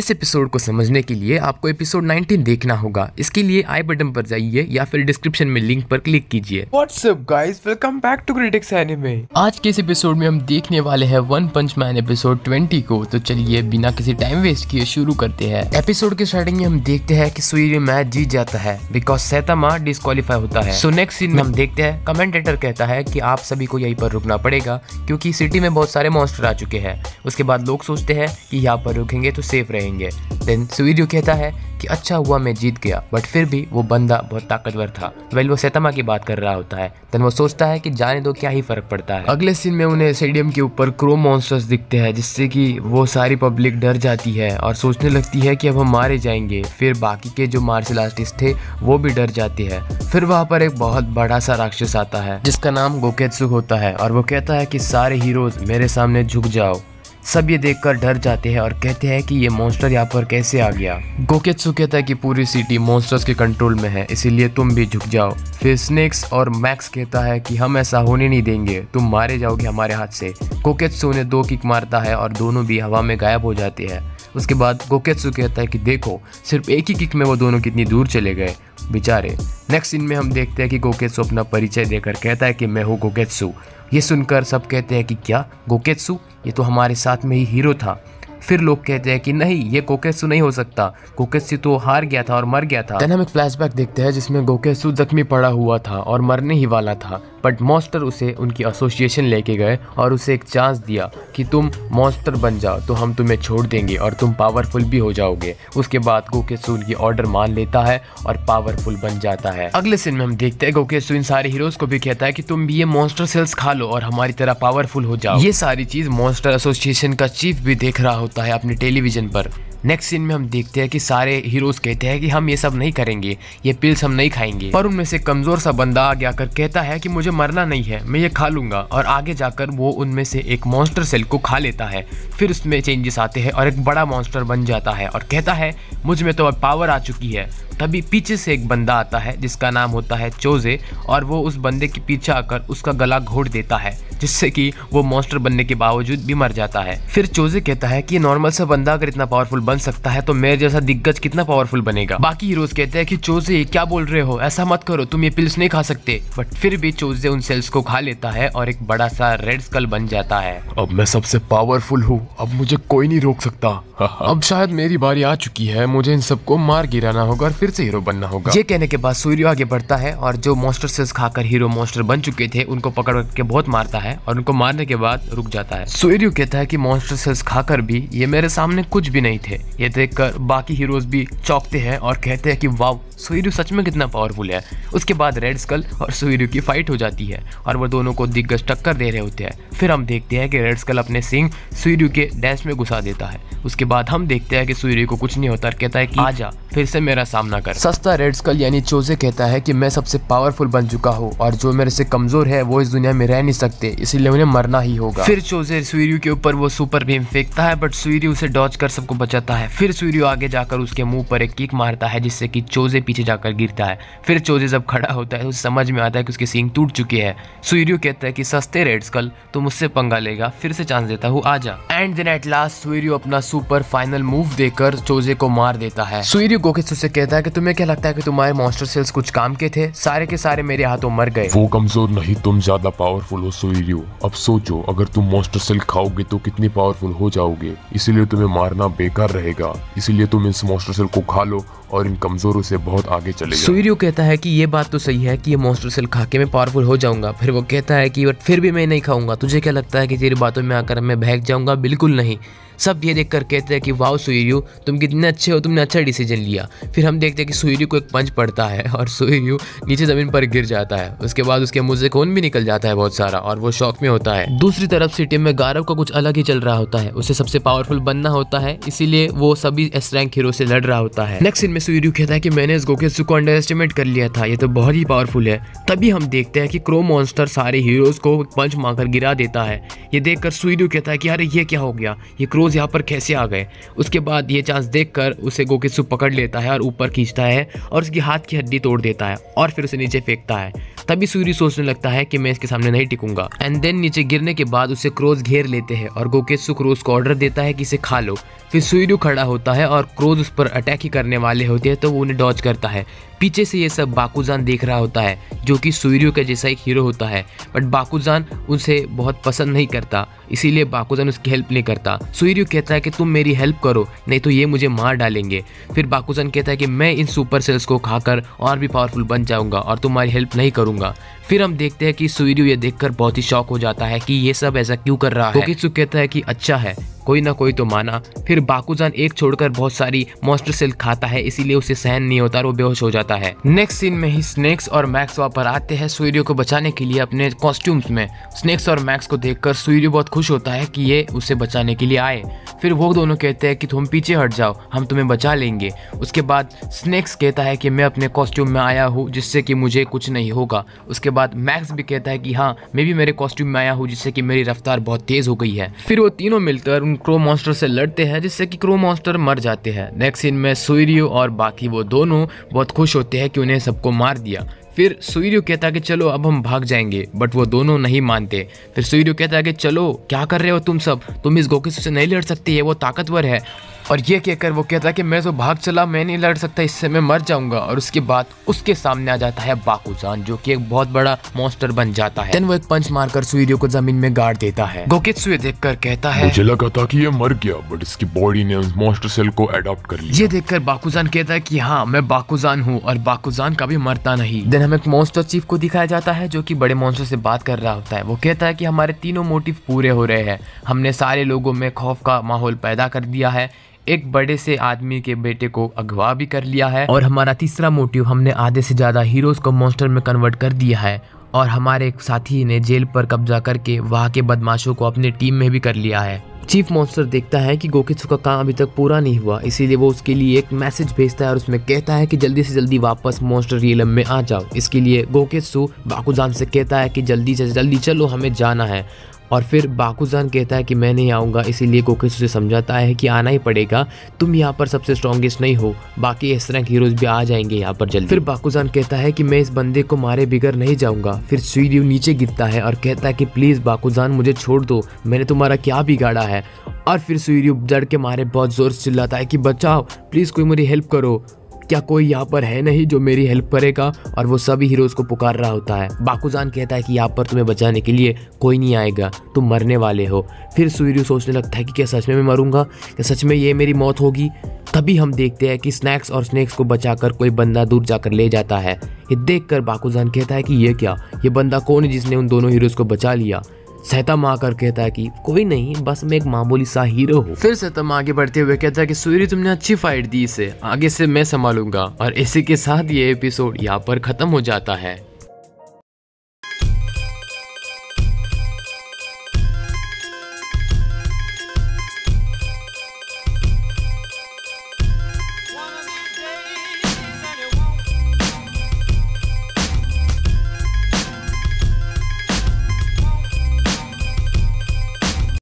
इस एपिसोड को समझने के लिए आपको एपिसोड 19 देखना होगा। इसके लिए आई बटन पर जाइए या फिर डिस्क्रिप्शन में लिंक पर क्लिक कीजिए। What's up guys, welcome back to Critics anime. आज के इस एपिसोड में हम देखने वाले हैं वन पंच मैन एपिसोड 20 को। तो चलिए बिना किसी टाइम वेस्ट किए शुरू करते हैं। एपिसोड के स्टार्टिंग में हम देखते हैं कि सुइर्यू मैच जीत जाता है बिकॉज सैतामा डिस्क्वालीफाई होता है। सो नेक्स्ट सीन में हम देखते हैं कमेंटेटर कहता है कि आप सभी को यहीं पर रुकना पड़ेगा क्योंकि सिटी में बहुत सारे मॉन्स्टर आ चुके हैं। उसके बाद लोग सोचते हैं कि यहाँ पर रुकेंगे तो सेफ रहेंगे। देन सुइर्यू कहता है कि अच्छा हुआ मैं जीत गया, बट फिर भी वो बंदा बहुत ताकतवर था। वो सैतामा की बात कर रहा होता है। देन वो सोचता है कि जाने दो, क्या ही फर्क पड़ता है। अगले सीन में उन्हें स्टेडियम के ऊपर क्रो मॉन्स्टर्स दिखते हैं जिससे कि वो सारी पब्लिक डर जाती है और सोचने लगती है कि अब हम मारे जाएंगे। फिर बाकी के जो मार्शल आर्टिस्ट थे वो भी डर जाते हैं। फिर वहाँ पर एक बहुत बड़ा सा राक्षस आता है जिसका नाम गोकेत्सु होता है और वो कहता है कि सारे हीरोज मेरे सामने झुक जाओ। सब ये देखकर डर जाते हैं और कहते हैं कि ये मॉन्स्टर यहाँ पर कैसे आ गया। गोकेत्सु कहता है कि पूरी सिटी मॉन्स्टर्स के कंट्रोल में है, इसीलिए तुम भी झुक जाओ। फिर स्नेक्स और मैक्स कहता है कि हम ऐसा होने नहीं देंगे, तुम मारे जाओगे हमारे हाथ से। गोकेत्सु ने 2 किक मारता है और दोनों भी हवा में गायब हो जाते हैं। उसके बाद गोकेत्सु कहता है कि देखो सिर्फ एक ही किक में वो दोनों कितनी दूर चले गए बेचारे। नेक्स्ट सीन में हम देखते हैं कि गोकेत्सु अपना परिचय देकर कहता है कि मैं हूँ गोकेत्सु। ये सुनकर सब कहते हैं कि क्या गोकेत्सु, ये तो हमारे साथ में ही हीरो था। फिर लोग कहते हैं कि नहीं, ये गोकेत्सु नहीं हो सकता, गोकेत्सु तो हार गया था और मर गया था। देन हम एक फ्लैशबैक देखते हैं जिसमें गोकेत्सु जख्मी पड़ा हुआ था और मरने ही वाला था, बट मॉन्स्टर उसे उनकी एसोसिएशन लेके गए और उसे एक चांस दिया कि तुम मॉन्स्टर बन जाओ तो हम तुम्हें छोड़ देंगे और तुम पावरफुल भी हो जाओगे। उसके बाद गोकेत्सु उनकी ऑर्डर मान लेता है और पावरफुल बन जाता है। अगले सीन में हम देखते हैं गोकेत्सु इन सारे हीरोज को भी कहता है कि तुम भी ये मॉन्स्टर सेल्स खा लो और हमारी तरह पावरफुल हो जाओ। ये सारी चीज मॉन्स्टर एसोसिएशन का चीफ भी देख रहा होता है अपने टेलीविजन पर। नेक्स्ट सीन में हम देखते हैं कि सारे हीरोज कहते हैं कि हम ये सब नहीं करेंगे, ये पिल्स हम नहीं खाएंगे। पर उनमें से कमजोर सा बंदा आगे आकर कहता है कि मुझे मरना नहीं है, मैं ये खा लूंगा। और आगे जाकर वो उनमें से एक मॉन्स्टर सेल को खा लेता है। फिर उसमें चेंजेस आते हैं और एक बड़ा मॉन्स्टर बन जाता है और कहता है मुझ में तो अब पावर आ चुकी है। तभी पीछे से एक बंदा आता है जिसका नाम होता है चोजे और वो उस बंदे के पीछे आकर उसका गला घोट देता है जिससे कि वो मॉन्स्टर बनने के बावजूद भी मर जाता है। फिर चोजे कहता है कि नॉर्मल सा बंदा अगर इतना पावरफुल बन सकता है तो मेरे जैसा दिग्गज कितना पावरफुल बनेगा। बाकी हीरोज कहते हैं कि चोजे क्या बोल रहे हो, ऐसा मत करो, तुम ये पिल्स नहीं खा सकते। बट फिर भी चोजे उन सेल्स को खा लेता है और एक बड़ा सा रेड स्कल बन जाता है। अब मैं सबसे पावरफुल हूँ, अब मुझे कोई नहीं रोक सकता। अब शायद मेरी बारी आ चुकी है, मुझे इन सबको मार गिराना होगा और फिर से हीरो बनना होगा। ये कहने के बाद सुइर्यू आगे बढ़ता है और जो मॉन्स्टर सेल्स खाकर हीरो मॉन्स्टर बन चुके थे उनको पकड़ के बहुत मारता है और उनको मारने के बाद रुक जाता है। सुइर्यू कहता है कि मॉन्स्टर सेल्स खाकर भी ये मेरे सामने कुछ भी नहीं थे। ये देखकर बाकी हीरोज भी चौंकते हैं और कहते हैं कि वाव, सुइर्यू सच में कितना पावरफुल है। उसके बाद रेड स्कल और सुइर्यू की फाइट हो जाती है और वो दोनों को दिग्गज टक्कर दे रहे होते हैं। फिर हम देखते हैं कि रेड स्कल अपने सिंह सुइर्यू के डैश में घुसा देता है। उसके बाद हम देखते हैं कि सुइर्यू को कुछ नहीं होता और कहता है कि आजा फिर से मेरा सामना कर। सस्ता रेड स्कल यानी चोजे कहता है कि मैं सबसे पावरफुल बन चुका हूँ और जो मेरे से कमजोर है वो इस दुनिया में रह नहीं सकते, इसीलिए उन्हें मरना ही होगा। फिर चोजे सुइर्यू के ऊपर वो सुपर भीम फेंकता है बट सुइर्यू उसे डॉच कर सबको बचाता है। फिर सुइर्यू आगे जाकर उसके मुंह पर एक किक मारता है जिससे कि चोजे पीछे जाकर गिरता है। फिर चोजे जब खड़ा होता है तो समझ में आता है कि उसके सींग टूट चुके हैं। सुइर्यू कहता है कि सस्ते रेड स्कल तुम उससे पंगा लेगा, फिर से चांस देता हूँ, आजा। And then at last Suiryu अपना सुपर फाइनल मूव देकर चोजे को मार देता है। सुइर्यू गोकेत्सु से कहता है कि तुम्हें क्या लगता है कि तुम्हारे मॉन्स्टर सेल्स कुछ काम के थे, सारे के सारे मेरे हाथों मर गए। वो कमजोर नहीं, तुम ज्यादा पावरफुल हो सुइर्यू। अब सोचो अगर तुम मॉन्स्टर सेल खाओगे तो कितनी पावरफुल हो जाओगे, इसीलिए तुम्हें मारना बेकार रहेगा, इसीलिए तुम इस मॉन्स्टर सेल को खा लो और इन कमजोरों से बहुत आगे चले जाओ। सुइर्यू कहता है कि ये बात तो सही है कि ये मॉन्स्टर सेल खा के मैं पावरफुल हो जाऊंगा। फिर वो कहता है कि फिर भी मैं नहीं खाऊंगा, तुझे क्या लगता है कि तेरी बातों में आकर मैं बहक जाऊंगा, बिल्कुल नहीं। सब ये देखकर कहते हैं कि वाह सुइर्यू तुम कितने अच्छे हो, तुमने अच्छा डिसीजन लिया। फिर हम देखते हैं कि सुइर्यू को एक पंच पड़ता है और सुइर्यू नीचे ज़मीन पर गिर जाता है। उसके बाद उसके मुंह से खून भी निकल जाता है बहुत सारा और वो शॉक में होता है। दूसरी तरफ सिटी में गारव का कुछ अलग ही चल रहा होता है, उसे सबसे पावरफुल बनना होता है, इसीलिए वो सभी एस रैंक हीरो से लड़ रहा होता है। नेक्स्ट सीन में में सुइर्यू कहता है कि मैंने इस गोकेत्सु को अंडर एस्टिमेट कर लिया था, ये तो बहुत ही पावरफुल है। तभी हम देखते हैं कि क्रो मॉन्स्टर सारे हीरोज को पंच मारकर गिरा देता है। ये देखकर सुइर्यू कहता है कि अरे ये क्या हो गया, ये क्रोज यहाँ पर कैसे आ गए। उसके बाद ये चांस देखकर उसे गोकेत्सु पकड़ लेता है और ऊपर खींचता है और उसकी हाथ की हड्डी तोड़ देता है और फिर उसे नीचे फेंकता है। तभी सुइर्यू सोचने लगता है कि मैं इसके सामने नहीं टिकूंगा। एंड देन नीचे गिरने के बाद उसे क्रोज घेर लेते हैं और गोकेत्सु क्रोज को ऑर्डर देता है कि इसे खा लो। फिर सुइर्यू खड़ा होता है और क्रोज उस पर अटैक ही करने वाले होते हैं तो वो उन्हें डॉज करता है। पीछे से ये सब बाकुजान देख रहा होता है जो कि सुइर्यू का जैसा एक हीरो होता है, बट बाकुजान उसे बहुत पसंद नहीं करता, इसीलिए बाकुजान उसकी हेल्प नहीं करता। सुइर्यू कहता है कि तुम मेरी हेल्प करो नहीं तो ये मुझे मार डालेंगे। फिर बाकुजान कहता है कि मैं इन सुपर सेल्स को खाकर और भी पावरफुल बन जाऊंगा और तुम्हारी हेल्प नहीं करूंगा। फिर हम देखते हैं कि सुइर्यू ये देखकर बहुत ही शॉक हो जाता है कि ये सब ऐसा क्यों कर रहा है। गोकित्सु कहता है कि अच्छा है, कोई ना कोई तो माना। फिर बाकुजान एक छोड़कर बहुत सारी मॉन्स्टर सेल खाता है, इसीलिए उसे सहन नहीं होता और वो बेहोश हो जाता है। नेक्स्ट सीन में ही स्नेक्स और मैक्स वहाँ पर आते हैं सुइर्यू को बचाने के लिए अपने कॉस्ट्यूम्स में। स्नेक्स और मैक्स को देखकर सुइर्यू बहुत खुश होता है कि ये उसे बचाने के लिए आए। फिर वो दोनों कहते हैं कि तुम पीछे हट जाओ, हम तुम्हें बचा लेंगे। उसके बाद स्नेक्स कहता है कि मैं अपने कॉस्ट्यूम में आया हूँ जिससे कि मुझे कुछ नहीं होगा। उसके बाद मैक्स भी कहता है कि हाँ मैं भी मेरे कॉस्ट्यूम में आया हूँ जिससे कि मेरी रफ्तार बहुत तेज हो गई है। फिर वो तीनों मिलकर उन क्रो मॉन्स्टर से लड़ते हैं जिससे कि क्रो मॉन्स्टर मर जाते हैं। नेक्स्ट सीन में सुइर्यू और बाकी वो दोनों बहुत खुश होते हैं कि उन्हें सबको मार दिया। फिर सुइर्यू कहता है कि चलो अब हम भाग जाएंगे, बट वो दोनों नहीं मानते। फिर सुइर्यू कहता है कि चलो क्या कर रहे हो तुम सब, तुम इस गोकेत्सु से नहीं लड़ सकते, है वो ताकतवर है। और ये कहकर वो कहता है कि मैं तो भाग चला, मैं नहीं लड़ सकता, इससे मैं मर जाऊंगा। और उसके बाद उसके सामने आ जाता है बाकुजान जो कि एक बहुत बड़ा मॉन्स्टर बन जाता है। देन वो एक पंच मारकर सुइर्यू को जमीन में गाड़ देता है। गोकेत्सु ये देखकर कहता है मुझे लगा था कि ये मर गया, बट इसकी बॉडी ने उस मॉन्स्टर सेल को अडॉप्ट कर लिया। ये देखकर बाकुजान कहता है कि हाँ मैं बाकुजान हूँ और बाकुजान कभी मरता नहीं। देन हमें एक मॉन्स्टर चीफ को दिखाया जाता है जो कि बड़े मॉन्स्टर से बात कर रहा होता है। वो कहता है कि हमारे तीनों मोटिव पूरे हो रहे हैं, हमने सारे लोगों में खौफ का माहौल पैदा कर दिया है, एक बड़े से आदमी के बेटे को अगवा भी कर लिया है, और हमारा तीसरा मोटिव हमने आधे से ज़्यादा हीरोज को मॉन्स्टर में कन्वर्ट कर दिया है, और हमारे एक साथी ने जेल पर कब्जा करके वहाँ के बदमाशों को अपनी टीम में भी कर लिया है। चीफ मॉन्स्टर देखता है कि गोकेत्सु का काम अभी तक पूरा नहीं हुआ, इसीलिए वो उसके लिए एक मैसेज भेजता है और उसमें कहता है कि जल्दी से जल्दी वापस मॉन्स्टर रियलम में आ जाओ। इसके लिए गोकेत्सु बाकुजान से कहता है कि जल्दी से जल्दी चलो, हमें जाना है। और फिर बाकुजान कहता है कि मैं नहीं आऊँगा, इसीलिए गोकेत्सु से समझाता है कि आना ही पड़ेगा, तुम यहाँ पर सबसे स्ट्रॉन्गेस्ट नहीं हो, बाकी इस तरह के हीरोज भी आ जाएंगे यहाँ पर जल्दी। फिर बाकुजान कहता है कि मैं इस बंदे को मारे बिगड़ नहीं जाऊँगा। फिर सुइर्यू नीचे गिरता है और कहता है कि प्लीज़ बाकुजान मुझे छोड़ दो, मैंने तुम्हारा क्या बिगाड़ा है। और फिर सुइर्यू डर के मारे बहुत ज़ोर से चिल्लाता है कि बचाओ प्लीज़, कोई मेरी हेल्प करो, क्या कोई यहाँ पर है नहीं जो मेरी हेल्प करेगा। और वो सभी हीरोज को पुकार रहा होता है। बाकुजान कहता है कि यहाँ पर तुम्हें बचाने के लिए कोई नहीं आएगा, तुम मरने वाले हो। फिर सुइर्यू सोचने लगता है कि क्या सच में मैं मरूंगा, क्या सच में ये मेरी मौत होगी। तभी हम देखते हैं कि स्नैक्स और स्नेक्स को बचाकर कोई बंदा दूर जाकर ले जाता है। ये देखकर बाकुजान कहता है कि ये क्या, ये बंदा कौन है जिसने उन दोनों हीरोज को बचा लिया। सैतामा आकर कहता है कि कोई नहीं, बस मैं एक मामूली सा हीरो हूँ। फिर सैतामा आगे बढ़ते हुए कहता है कि सुइर्यू तुमने अच्छी फाइट दी, इसे आगे से मैं संभालूंगा। और इसी के साथ ये एपिसोड यहाँ पर खत्म हो जाता है।